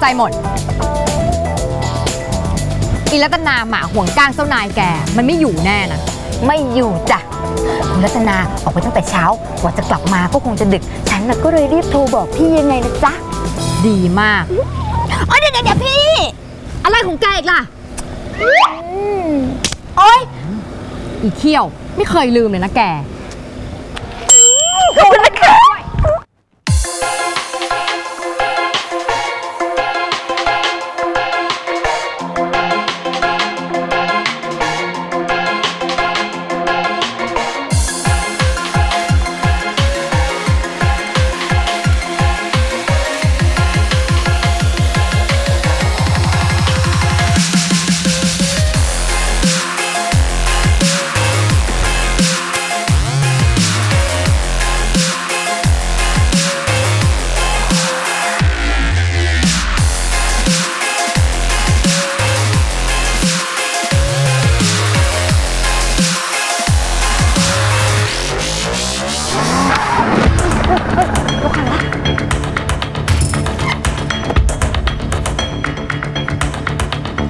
ใจหมดอีรัตนาหมาห่วงก้างเจ้านายแกมันไม่อยู่แน่นะไม่อยู่จ้ะคุณรัตนาออกไปตั้งแต่เช้ากว่าจะกลับมาก็คงจะดึกฉันก็เลยรีบโทรบอกพี่ยังไงนะจ๊ะดีมากอ๋อเดี๋ยวพี่อะไรของแกอีกล่ะโอ๊ยอีเที่ยวไม่เคยลืมเลยนะแกขอบคุณน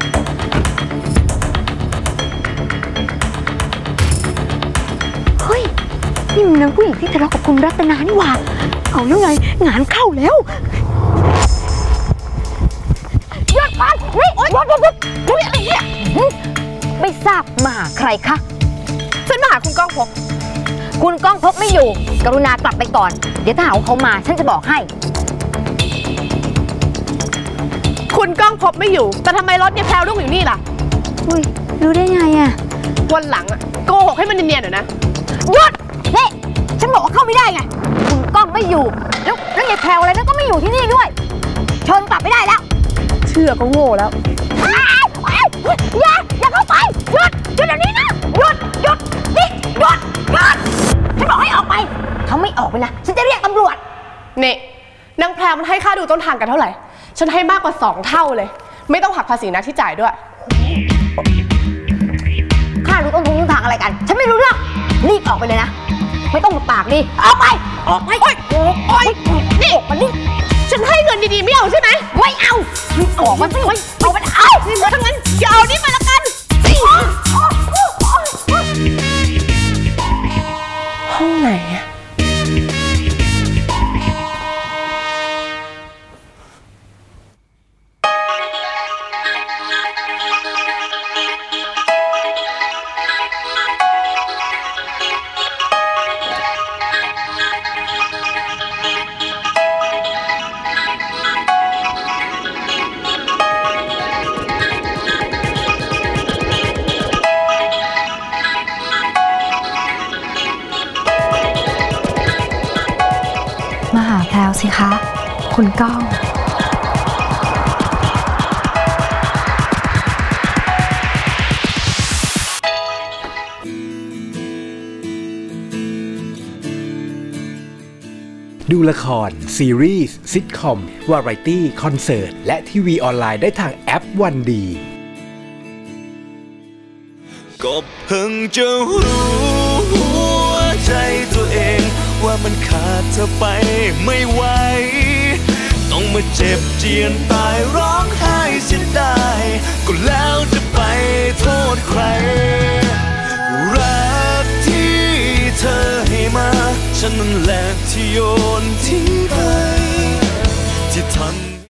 ะคะที่ทะเลาะกับคุณรัตนานี่หว่าเอาแล้วไงงานเข้าแล้วหยุดพันนี่หยุดอะไรเนี่ยไม่ทราบมาหาใครคะฉันมาหาคุณก้องพบคุณก้องพบไม่อยู่กรุณากลับไปก่อนเดี๋ยวถ้าหาเขามาฉันจะบอกให้คุณก้องพบไม่อยู่แต่ทำไมรถเนี่ยแพลวลูกอยู่นี่ล่ะอุ้ยรู้ได้ไงอะวันหลังอะโกหกให้มันเนียนๆหน่อยนะหยุดนี่ฉันบอกว่าเข้าไม่ได้ไงคุณก้องไม่อยู่แล้วไอ้แพลวอะไรนั่นก็ไม่อยู่ที่นี่ด้วยเชิญกลับไม่ได้แล้วเชื่อก็โง่แล้วอย่าเข้าไปหยุดเดี๋ยวนี้นะหยุดฉันบอกให้ออกไปเขาไม่ออกไปนะฉันจะเรียกตำรวจนี่นางแพลวมันให้ค่าดูต้นทางกันเท่าไหร่ฉันให้มากกว่า2เท่าเลยไม่ต้องหักภาษีนะที่จ่ายด้วยค่าดูต้นทางอะไรกันฉันไม่รู้เรื่องรีบออกไปเลยนะไม่ต้องมาปากดิออกไปโอ๊ยนี่มันนี่ฉันให้เงินดีๆไม่เอาใช่ไหมไม่เอาออกมาสิเอามันเอาทั้งนั้นอย่าเอานี่มาละกันห้องไหนอะสิคะคุณก้องดูละครซีรีส์ซิทคอมวาไรตี้คอนเสิร์ตและทีวีออนไลน์ได้ทางแอปวันดีก็เพิ่งจะรู้หัวใจตัวเองว่ามันขาดเธอไปไม่ไหวต้องมาเจ็บเจียนตายร้องไห้เสียดายก็แล้วจะไปโทษใครรักที่เธอให้มาฉันนั่นแหละที่โยนทิ้ง